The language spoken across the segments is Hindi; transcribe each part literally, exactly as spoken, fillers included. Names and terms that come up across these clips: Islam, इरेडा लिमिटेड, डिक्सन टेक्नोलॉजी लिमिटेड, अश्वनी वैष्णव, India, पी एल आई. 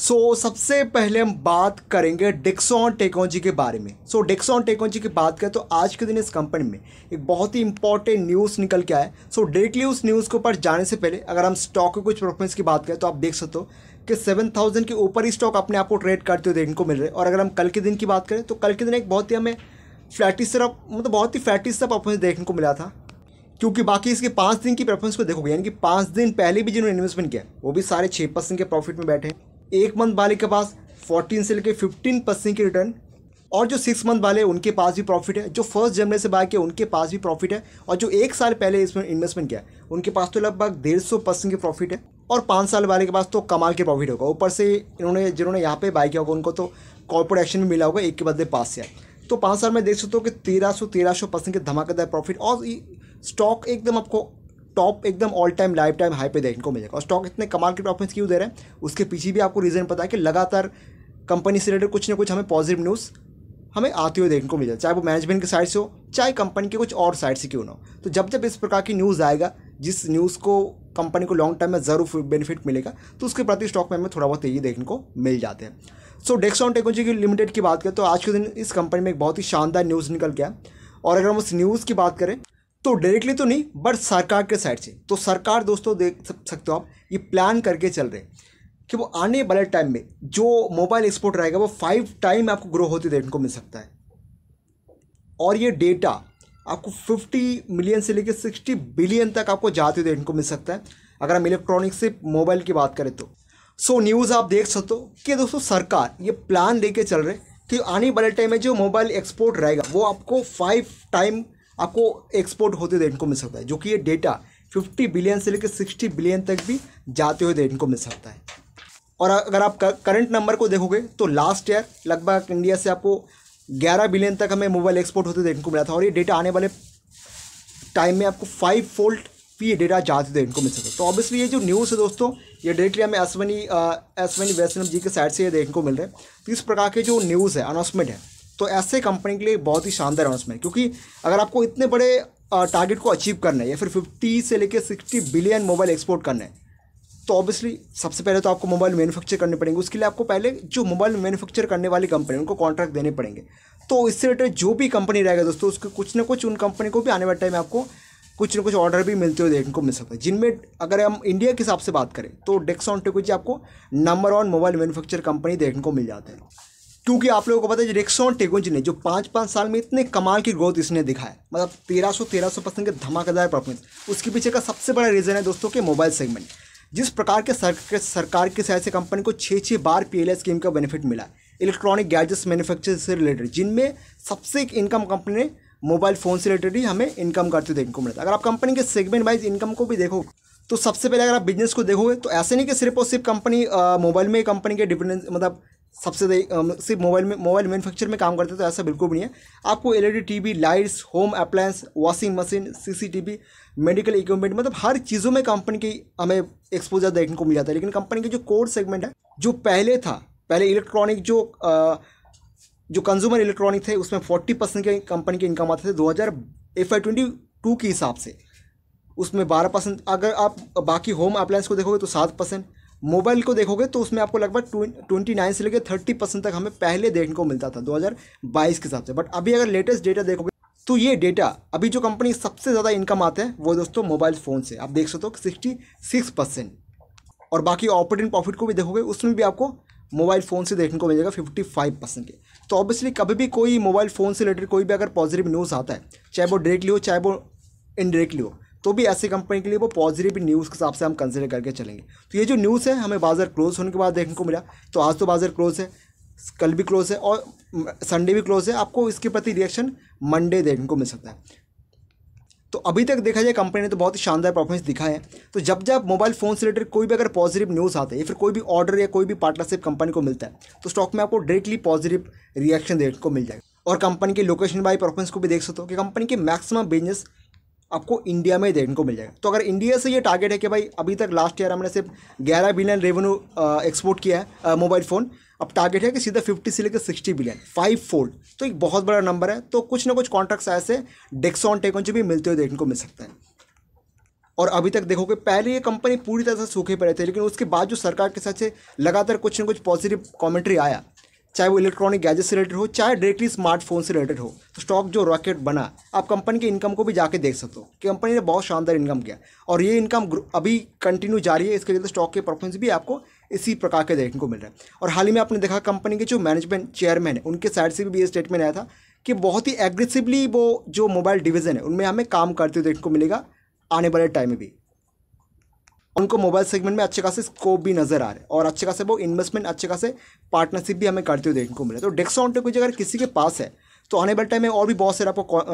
सो so, सबसे पहले हम बात करेंगे डिक्सन टेक्नोलॉजी के बारे में। सो so, डिक्सन टेक्नोलॉजी की बात करें तो आज के दिन इस कंपनी में एक बहुत ही इंपॉर्टेंट न्यूज़ निकल के आया है। सो so, डायरेक्टली उस न्यूज़ के ऊपर जाने से पहले अगर हम स्टॉक के कुछ परफॉर्मेंस की बात करें तो आप देख सकते हो कि सेवन थाउजेंड के ऊपर ही स्टॉक अपने आप को ट्रेड करते हुए देखने को मिल रहे हैं। और अगर हम कल के दिन की बात करें तो कल के दिन एक बहुत ही हमें फ्लैटिश तरफ मतलब बहुत ही फ्लैटिश सा परफॉर्मेंस देखने को मिला था, क्योंकि बाकी इसके पाँच दिन की परफॉर्मेंस को देखोगे यानी कि पाँच दिन पहले भी जिन्होंने इन्वेस्टमेंट किया वो भी साढ़े छः परसेंट के प्रॉफिट में बैठे हैं। एक मंथ वाले के पास फोर्टीन से लेकर फिफ्टीन परसेंट की रिटर्न, और जो सिक्स मंथ वाले उनके पास भी प्रॉफिट है, जो फर्स्ट जनवरी से बाय किया उनके पास भी प्रॉफिट है, और जो एक साल पहले इसमें इन्वेस्टमेंट किया उनके पास तो लगभग डेढ़ सौ परसेंट की प्रॉफिट है, और पाँच साल वाले के पास तो कमाल के प्रॉफिट होगा। ऊपर से इन्होंने जिन्होंने यहाँ पे बाय किया होगा उनको तो कॉर्पोरेट एक्शन भी मिला होगा एक के बदले पाँच से। तो पाँच साल में देख सकते हो कि तेरह सौ तेरह सौ परसेंट के धमाकेदार प्रॉफिट, और स्टॉक एकदम आपको टॉप एकदम all time life time high पे देखने को मिलेगा। और स्टॉक इतने कमाल के परफॉर्मेंस क्यों दे रहे हैं उसके पीछे भी आपको रीज़न पता है कि लगातार कंपनी से रिलेटेड कुछ ना कुछ हमें पॉजिटिव न्यूज़ हमें आती हुई देखने को मिल जाए, चाहे वो मैनेजमेंट के साइड से हो चाहे कंपनी के कुछ और साइड से क्यों ना हो। तो जब जब इस प्रकार की न्यूज़ आएगा जिस न्यूज़ को कंपनी को लॉन्ग टर्म में ज़रूर बेनिफिट मिलेगा तो उसके प्रति स्टॉक में हमें थोड़ा बहुत तेजी देखने को मिल जाते हैं। सो डिक्सन टेक्नोलॉजी लिमिटेड की बात करें तो आज के दिन इस कंपनी में एक बहुत ही शानदार न्यूज़ निकल गया, और अगर हम उस न्यूज़ की बात करें तो डायरेक्टली तो नहीं बट सरकार के साइड से। तो सरकार दोस्तों देख सकते हो आप ये प्लान करके चल रहे हैं कि वो आने वाले टाइम में जो मोबाइल एक्सपोर्ट रहेगा वो फाइव टाइम आपको ग्रो होते देखने को मिल सकता है, और ये डेटा आपको पचास मिलियन से लेकर साठ बिलियन तक आपको जाते देखने को मिल सकता है अगर हम इलेक्ट्रॉनिक्स से मोबाइल की बात करें तो। सो न्यूज़ आप देख सकते हो कि दोस्तों सरकार ये प्लान लेके चल रहे कि आने वाले टाइम में जो मोबाइल एक्सपोर्ट रहेगा वो आपको फाइव टाइम आपको एक्सपोर्ट होते देखने को मिल सकता है, जो कि ये डेटा पचास बिलियन से लेकर साठ बिलियन तक भी जाते हुए देखने को मिल सकता है। और अगर आप करंट नंबर को देखोगे तो लास्ट ईयर लगभग इंडिया से आपको ग्यारह बिलियन तक हमें मोबाइल एक्सपोर्ट होते देखने को मिला था, और ये डेटा आने वाले टाइम में आपको फाइव फोल्ड भी ये डेटा जाते देखने को मिल सकता है। तो ऑब्वियसली ये जो न्यूज़ है दोस्तों ये डायरेक्टली हमें अश्वनी अश्वनी वैष्णव जी के साइड से ये देखने को मिल रहे हैं। तो इस प्रकार के जो न्यूज़ है अनाउंसमेंट है तो ऐसे कंपनी के लिए बहुत ही शानदार अनाउंसमेंट, क्योंकि अगर आपको इतने बड़े टारगेट को अचीव करना है या फिर पचास से लेकर साठ बिलियन मोबाइल एक्सपोर्ट करना है तो ऑब्वियसली सबसे पहले तो आपको मोबाइल मैन्युफैक्चर करने पड़ेंगे। उसके लिए आपको पहले जो मोबाइल मैन्युफैक्चर करने वाली कंपनी उनको कॉन्ट्रैक्ट देने पड़ेंगे, तो इससे रिलेटेड जो भी कंपनी रहेगा दोस्तों उसके कुछ ना कुछ उन कंपनी को भी आने वाले टाइम में आपको कुछ ना कुछ ऑर्डर भी मिलते हुए देखने को मिल सकता है, जिनमें अगर हम इंडिया के हिसाब से बात करें तो डिक्सन टेक्नोलॉजी आपको number one mobile manufacture company देखने को मिल जाता है। क्योंकि आप लोगों को पता है डिक्सन टेक्नोलॉजी ने जो पाँच पाँच साल में इतने कमाल की ग्रोथ इसने दिखाया मतलब तेरह सौ तेरह सौ परसेंट के धमाकेदार परफॉर्मेंस, उसके पीछे का सबसे बड़ा रीज़न है दोस्तों के मोबाइल सेगमेंट। जिस प्रकार के सरकार के साइड से कंपनी को छः छः बार पी एल आई स्कीम का बेनिफिट मिला इलेक्ट्रॉनिक गैजेट्स मैन्युफैक्चर से रिलेटेड, जिनमें सबसे एक इनकम कंपनी ने मोबाइल फ़ोन से रिलेटेड ही हमें इनकम करते देखने को मिला। अगर आप कंपनी के सेगमेंट वाइज इनकम को भी देखो तो सबसे पहले अगर आप बिजनेस को देखोगे तो ऐसे नहीं कि सिर्फ और सिर्फ कंपनी मोबाइल में कंपनी के डिपेंडेंस मतलब सबसे सिर्फ मोबाइल में मोबाइल मैन्युफैक्चर में काम करते हैं, तो ऐसा बिल्कुल भी नहीं है। आपको LED TV, lights, home appliance, washing machine, CCTV, medical equipment मतलब हर चीज़ों में कंपनी की हमें एक्सपोजर देखने को मिल जाता है। लेकिन कंपनी के जो कोर सेगमेंट है जो पहले था पहले इलेक्ट्रॉनिक जो आ, जो कंज्यूमर इलेक्ट्रॉनिक थे उसमें फोर्टी परसेंट के कंपनी की इनकम आते थे दो हज़ार एफ आई ट्वेंटी टू के हिसाब से, उसमें बारह परसेंट। अगर आप बाकी होम अप्लायंस को देखोगे तो सात परसेंट, मोबाइल को देखोगे तो उसमें आपको लगभग ट्वेंटी नाइन से लेकर थर्टी परसेंट तक हमें पहले देखने को मिलता था दो हज़ार बाईस के हिसाब से। बट अभी अगर लेटेस्ट डेटा देखोगे तो ये डेटा अभी जो कंपनी सबसे ज़्यादा इनकम आते हैं वो दोस्तों मोबाइल फ़ोन से आप देख सकते हो सिक्सटी सिक्स परसेंट, और बाकी ऑपरेटिंग प्रॉफिट को भी देखोगे उसमें भी आपको मोबाइल फ़ोन से देखने को मिलेगा पचपन परसेंट के। तो ऑब्वियसली कभी भी कोई मोबाइल फ़ोन से रिलेटेड कोई भी अगर पॉजिटिव न्यूज़ आता है चाहे वो डायरेक्टली हो चाहे वो इनडायरेक्टली हो तो भी ऐसी कंपनी के लिए वो पॉजिटिव न्यूज़ के हिसाब से हम कंसिडर करके चलेंगे। तो ये जो न्यूज़ है हमें बाजार क्लोज होने के बाद देखने को मिला, तो आज तो बाजार क्लोज है, कल भी क्लोज है और संडे भी क्लोज है, आपको इसके प्रति रिएक्शन मंडे देखने को मिल सकता है। तो अभी तक देखा जाए कंपनी ने तो बहुत ही शानदार परफॉर्मेंस दिखाया है। तो जब जब मोबाइल फ़ोन से रिलेटेड कोई भी अगर पॉजिटिव न्यूज़ आता है या फिर कोई भी ऑर्डर या कोई भी पार्टनरशिप कंपनी को मिलता है तो स्टॉक में आपको डायरेक्टली पॉजिटिव रिएक्शन देखने को मिल जाएगा। और कंपनी के लोकेशन बाई परफॉर्मेंस को भी देख सकते हो कि कंपनी के मैक्सिमम बिजनेस आपको इंडिया में देखने को मिल जाएगा। तो अगर इंडिया से ये टारगेट है कि भाई अभी तक लास्ट ईयर हमने सिर्फ ग्यारह बिलियन रेवेन्यू एक्सपोर्ट किया है मोबाइल फ़ोन, अब टारगेट है कि सीधा पचास से लेकर साठ बिलियन फाइव फोल्ड, तो एक बहुत बड़ा नंबर है। तो कुछ ना कुछ कॉन्ट्रैक्ट्स ऐसे डिक्सन टेक्नोलॉजी भी मिलते हुए देखने को मिल सकते हैं। और अभी तक देखोगे पहले ये कंपनी पूरी तरह से सूखे पर रहती है, लेकिन उसके बाद जो सरकार के साथ से लगातार कुछ ना कुछ पॉजिटिव कमेंट्री आया, चाहे वो इलेक्ट्रॉनिक गैजेट से रिलेटेड हो, चाहे डायरेक्टली स्मार्टफोन से रिलेटेड हो। तो स्टॉक जो रॉकेट बना, आप कंपनी के इनकम को भी जाके देख सकते हो कि कंपनी ने बहुत शानदार इनकम किया और ये इनकम अभी कंटिन्यू जारी है। इसके चलते स्टॉक के परफॉर्मेंस भी आपको इसी प्रकार के देखने को मिल रहा है। और हाल ही में आपने देखा कंपनी के जो मैनेजमेंट चेयरमैन है उनके साइड से भी ये स्टेटमेंट आया था कि बहुत ही एग्रेसिवली वो जो मोबाइल डिवीज़न है उनमें हमें काम करते हुए देखने को मिलेगा आने वाले टाइम में भी। उनको मोबाइल सेगमेंट में अच्छे खासे स्कोप भी नजर आ रहे हैं और अच्छे खासे वो इन्वेस्टमेंट, अच्छे खासे पार्टनरशिप भी हमें करते हुए देखने को मिले। तो डिक्सन टेक्नोलॉजी अगर किसी के पास है तो आने वाले टाइम में और भी बहुत सारे आपको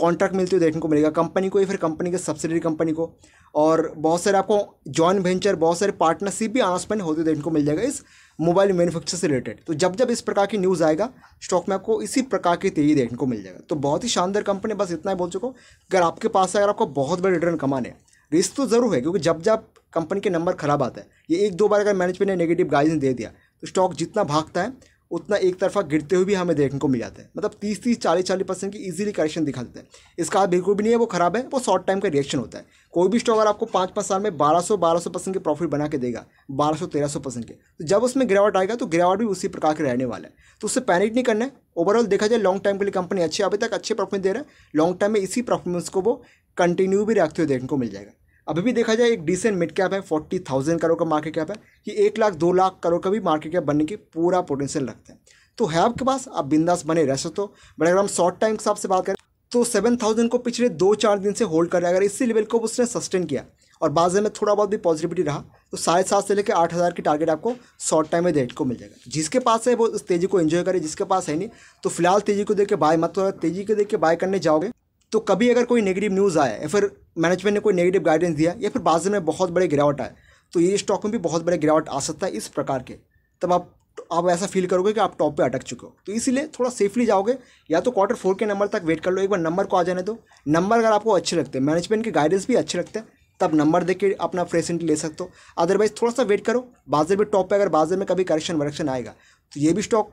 कॉन्ट्रैक्ट मिलते हुए देखने को मिलेगा, कंपनी को या फिर कंपनी के सब्सिडरी कंपनी को, और बहुत सारे आपको जॉइंट वेंचर, बहुत सारे पार्टनरशिप भी अनाउंसमेंट होते हुए देखने को मिल जाएगा इस मोबाइल मैन्युफैक्चर से रिलेटेड। तो जब जब इस प्रकार की न्यूज़ आएगा स्टॉक में आपको इसी प्रकार की तेजी देखने को मिल जाएगा। तो बहुत ही शानदार कंपनी, बस इतना ही बोल चुका हूँ। अगर आपके पास अगर आपको बहुत बड़े रिटर्न कमाने, रिस्क तो ज़रूर है क्योंकि जब जब कंपनी के नंबर खराब आता है, ये एक दो बार अगर मैनेजमेंट ने नेगेटिव गाइडेंस दे दिया तो स्टॉक जितना भागता है उतना एक तरफा गिरते हुए भी हमें देखने को मिल जाता है। मतलब तीस तीस चालीस चालीस परसेंट की इजीली करेक्शन दिखा देता है। इसका हाथ बिल्कुल भी नहीं है, वो खराब है, वो शॉर्ट टाइम का रिएक्शन होता है। कोई भी स्टॉक अगर आपको पाँच पाँच साल में बारह सौ बारह सौ परसेंट के प्रॉफिट बना के देगा, बारह सौ तेरह सौ परसेंट के, तो जब उसमें गिरावट आएगा तो गिरावट भी उसी प्रकार के रहने वाला है। तो उससे पैनिक नहीं करना है। ओवरऑल देखा जाए लॉन्ग टाइम के लिए कंपनी अच्छी, अभी तक अच्छे प्रॉफिट दे रहा है, लॉन्ग टाइम में इसी परफॉर्मेंस को वो कंटिन्यू भी रखते हुए देखने को मिल जाएगा। अभी भी देखा जाए एक डिसेंट मिड कैप है, फोर्टी थाउजेंड करोड़ का मार्केट कैप है, कि एक लाख दो लाख करोड़ का भी मार्केट कैप बनने की पूरा पोटेंशियल रखते हैं। तो है आपके पास, आप बिंदास बने रह सकते हो। बट अगर हम शॉर्ट टाइम के हिसाब से बात करें तो सेवन थाउजेंड को पिछले दो चार दिन से होल्ड कर रहा है। अगर इसी लेवल को उसने सस्टेन किया और बाजार में थोड़ा बहुत भी पॉजिटिविटी रहा तो साढ़े सात से लेकर आठ हज़ार की टारगेट आपको शॉर्ट टाइम में देखने को मिल जाएगा। जिसके पास है वो उस तेजी को एंजॉय करे, जिसके पास है नहीं तो फिलहाल तेजी को देख के बाय मत करो। तेजी को देख के बाय करने जाओगे तो कभी अगर कोई नेगेटिव न्यूज़ आया या फिर मैनेजमेंट ने कोई नेगेटिव गाइडेंस दिया या फिर बाजार में बहुत बड़े गिरावट आए तो ये स्टॉक में भी बहुत बड़े गिरावट आ सकता है इस प्रकार के। तब आप आप ऐसा फील करोगे कि आप टॉप पे अटक चुके हो। तो इसीलिए थोड़ा सेफली जाओगे, या तो क्वार्टर फोर के नंबर तक वेट कर लो, एक बार नंबर को आ जाने दो। नंबर अगर आपको अच्छे लगते हैं, मैनेजमेंट के गाइडेंस भी अच्छे लगते हैं, तब नंबर देख के अपना फ्रेश एंट्री ले सकते हो। अदरवाइज थोड़ा सा वेट करो। बाजार भी टॉप पर अगर बाजार में कभी करेक्शन वरेक्शन आएगा तो ये भी स्टॉक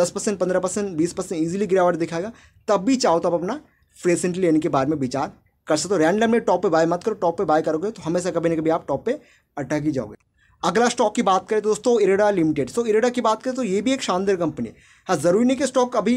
दस परसेंट पंद्रह परसेंट बीस परसेंट ईजिली गिरावट दिखाएगा, तब भी चाहो तो आप अपना फ्रेश एंट्री लेने के बारे में विचार कर सकते हो। रैंडमली टॉप पे बाय मत करो, टॉप पे बाय करोगे तो हमेशा कभी ना कभी आप टॉप पे अटक ही जाओगे। अगला स्टॉक की बात करें तो दोस्तों इरेडा लिमिटेड। सो इरेडा की बात करें तो ये भी एक शानदार कंपनी है। हाँ, ज़रूरी नहीं कि स्टॉक अभी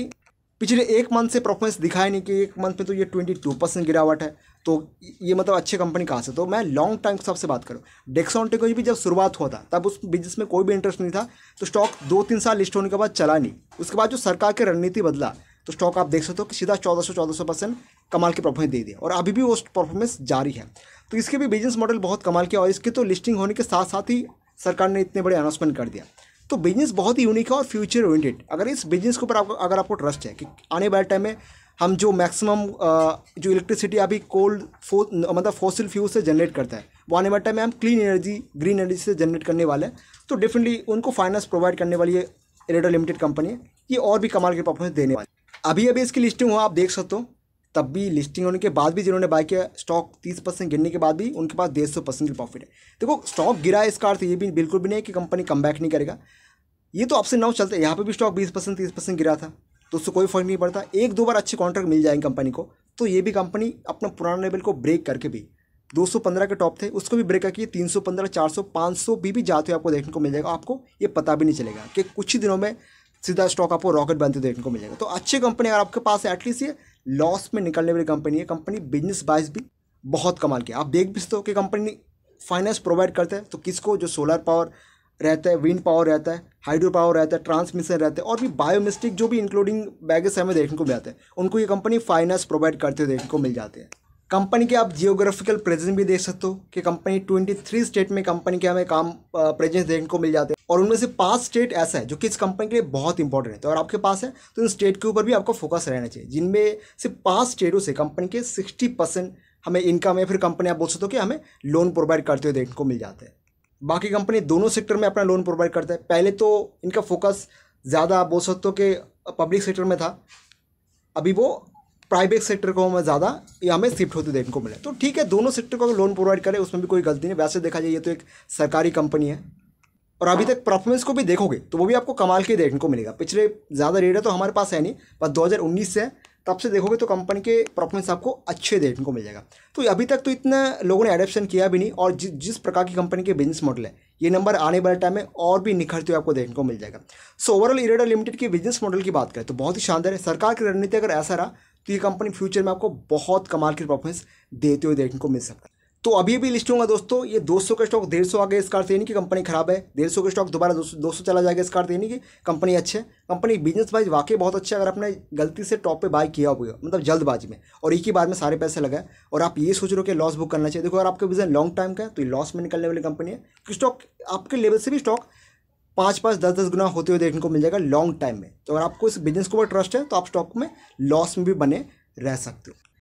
पिछले एक मंथ से परफॉर्मेंस दिखाए नहीं कि एक मंथ में तो ये ट्वेंटी टू परसेंट गिरावट है, तो ये मतलब अच्छी कंपनी कहाँ से। तो मैं लॉन्ग टाइम के हिसाब से बात करूँ, डिक्सन टेक्नोलॉजी भी जब शुरुआत हुआ था तब उस बिजनेस में कोई भी इंटरेस्ट नहीं था, तो स्टॉक दो तीन साल लिस्ट होने के बाद चला नहीं। उसके बाद जो सरकार की रणनीति बदला तो स्टॉक आप देख सकते हो कि सीधा चौदह सौ चौदह सौ परसेंट कमाल की परफॉर्मेंस दे दिया और अभी भी वो परफॉर्मेंस जारी है। तो इसके भी बिजनेस मॉडल बहुत कमाल किया और इसके तो लिस्टिंग होने के साथ साथ ही सरकार ने इतने बड़े अनाउंसमेंट कर दिया। तो बिजनेस बहुत ही यूनिक है और फ्यूचर ओरिएंटेड। अगर इस बिजनेस के ऊपर आपको अगर आपको ट्रस्ट है कि आने वाले टाइम में हम जो मैक्सिमम जो इलेक्ट्रिसिटी अभी कोल्ड फो मतलब फॉसिल फ्यूल से जनरेट करता है वो आने वाले टाइम में हम क्लीन एनर्जी, ग्रीन एनर्जी से जनरेट करने वाले हैं। तो डेफिनेटली उनको फाइनेंस प्रोवाइड करने वाली ये इरेडा लिमिटेड कंपनी है, ये और भी कमाल की परफॉर्मेंस देने वाली है। अभी अभी इसकी लिस्टिंग हुआ, आप देख सकते हो। तब भी लिस्टिंग होने के बाद भी जिन्होंने बाय किया, स्टॉक तीस परसेंट गिरने के बाद भी उनके पास डेढ़ सौ परसेंट की प्रॉफिट है। देखो स्टॉक गिरा है, इसका अर्थ ये भी बिल्कुल भी नहीं है कि कंपनी कमबैक नहीं करेगा। ये तो आपसे नाउ चलते हैं। यहाँ पे भी स्टॉक बीस परसेंट तीस परसेंट गिरा था तो उससे कोई फर्क नहीं पड़ता। एक दो बार अच्छे कॉन्ट्रैक्ट मिल जाएंगे कंपनी को तो ये भी कंपनी अपना पुराना लेवल को ब्रेक करके भी दो सौ पंद्रह के टॉप थे उसको भी ब्रेक करके तीन सौ पंद्रह चार सौ पाँच सौ भी भी जाते हुए आपको देखने को मिल जाएगा। आपको ये पता भी नहीं चलेगा कि कुछ ही दिनों में सीधा स्टॉक आपको रॉकेट बनते देखने को मिल जाएगा। तो अच्छी कंपनी अगर आपके पास है, एटलीस्ट ये लॉस में निकलने वाली कंपनी है। कंपनी बिजनेस वाइज भी बहुत कमाल की, आप देख भी सकते हो कि कंपनी फाइनेंस प्रोवाइड करते हैं। तो किसको जो सोलर पावर रहता है, विंड पावर रहता है, हाइड्रो पावर रहता है, ट्रांसमिशन रहता है और भी बायोमिस्टिक जो भी इंक्लूडिंग बैगेज हमें देखने को मिल जाते हैं, उनको ये कंपनी फाइनेंस प्रोवाइड करते हुए देखने को मिल जाते हैं। कंपनी के आप जियोग्राफिकल प्रेजेंस भी देख सकते हो कि कंपनी तेईस स्टेट में कंपनी के हमें काम प्रेजेंस देखने को मिल जाते हैं और उनमें से पांच स्टेट ऐसा है जो कि इस कंपनी के लिए बहुत इंपॉर्टेंट है। तो अगर आपके पास है तो इन स्टेट के ऊपर भी आपको फोकस रहना चाहिए, जिनमें से पांच स्टेटों से कंपनी के सिक्सटी परसेंट हमें इनकम है। फिर कंपनी आप बोल सकते हो कि हमें लोन प्रोवाइड करते हुए देखने को मिल जाते हैं। बाकी कंपनी दोनों सेक्टर में अपना लोन प्रोवाइड करता है। पहले तो इनका फोकस ज़्यादा आप बोल सकते हो कि पब्लिक सेक्टर में था, अभी वो प्राइवेट सेक्टर को हमें ज़्यादा या हमें शिफ्ट होते देखने को मिले। तो ठीक है, दोनों सेक्टर को लोन प्रोवाइड करें उसमें भी कोई गलती नहीं। वैसे देखा जाए ये तो एक सरकारी कंपनी है और अभी तक परफॉर्मेंस को भी देखोगे तो वो भी आपको कमाल के देखने को मिलेगा। पिछले ज़्यादा रेट है तो हमारे पास है नहीं, बस दो हज़ार उन्नीस से तब से देखोगे तो कंपनी के परफॉर्मेंस आपको अच्छे देखने को मिल जाएगा। तो अभी तक तो इतना लोगों ने एडॉप्शन किया भी नहीं, और जि, जिस प्रकार की कंपनी के बिजनेस मॉडल है ये नंबर आने वाले टाइम में और भी निखरते हुए आपको देखने को मिल जाएगा। सो ओवरऑल इरेडा लिमिटेड के बिजनेस मॉडल की बात करें तो बहुत ही शानदार है। सरकार की रणनीति अगर ऐसा रहा तो ये कंपनी फ्यूचर में आपको बहुत कमाल की परफॉर्मेंस देते हुए देखने को मिल सकता है। तो अभी अभी लिस्ट होगा दोस्तों, ये दो सौ का स्टॉक डेढ़ सौ आ गया, इस कार से नहीं कि कंपनी खराब है। डेढ़ सौ का स्टॉक दोबारा दो सौ चला जाएगा, इस कार से नहीं कि कंपनी अच्छी है। कंपनी बिजनेस वाइज वाकई बहुत अच्छा है। अगर आपने गलती से टॉप पे बाय किया होगा, मतलब जल्दबाजी में और एक ही बार में सारे पैसे लगाए और आप ये सोच रहे हो कि लॉस बुक करना चाहिए, देखो अगर आपका विजन लॉन्ग टाइम का है तो ये लॉस में निकलने वाली कंपनी है। स्टॉक आपके लेवल से भी स्टॉक पाँच पाँच दस दस गुना होते हुए देखने को मिल जाएगा लॉन्ग टाइम में। तो अगर आपको इस बिजनेस के ऊपर ट्रस्ट है तो आप स्टॉक में लॉस में भी बने रह सकते हो।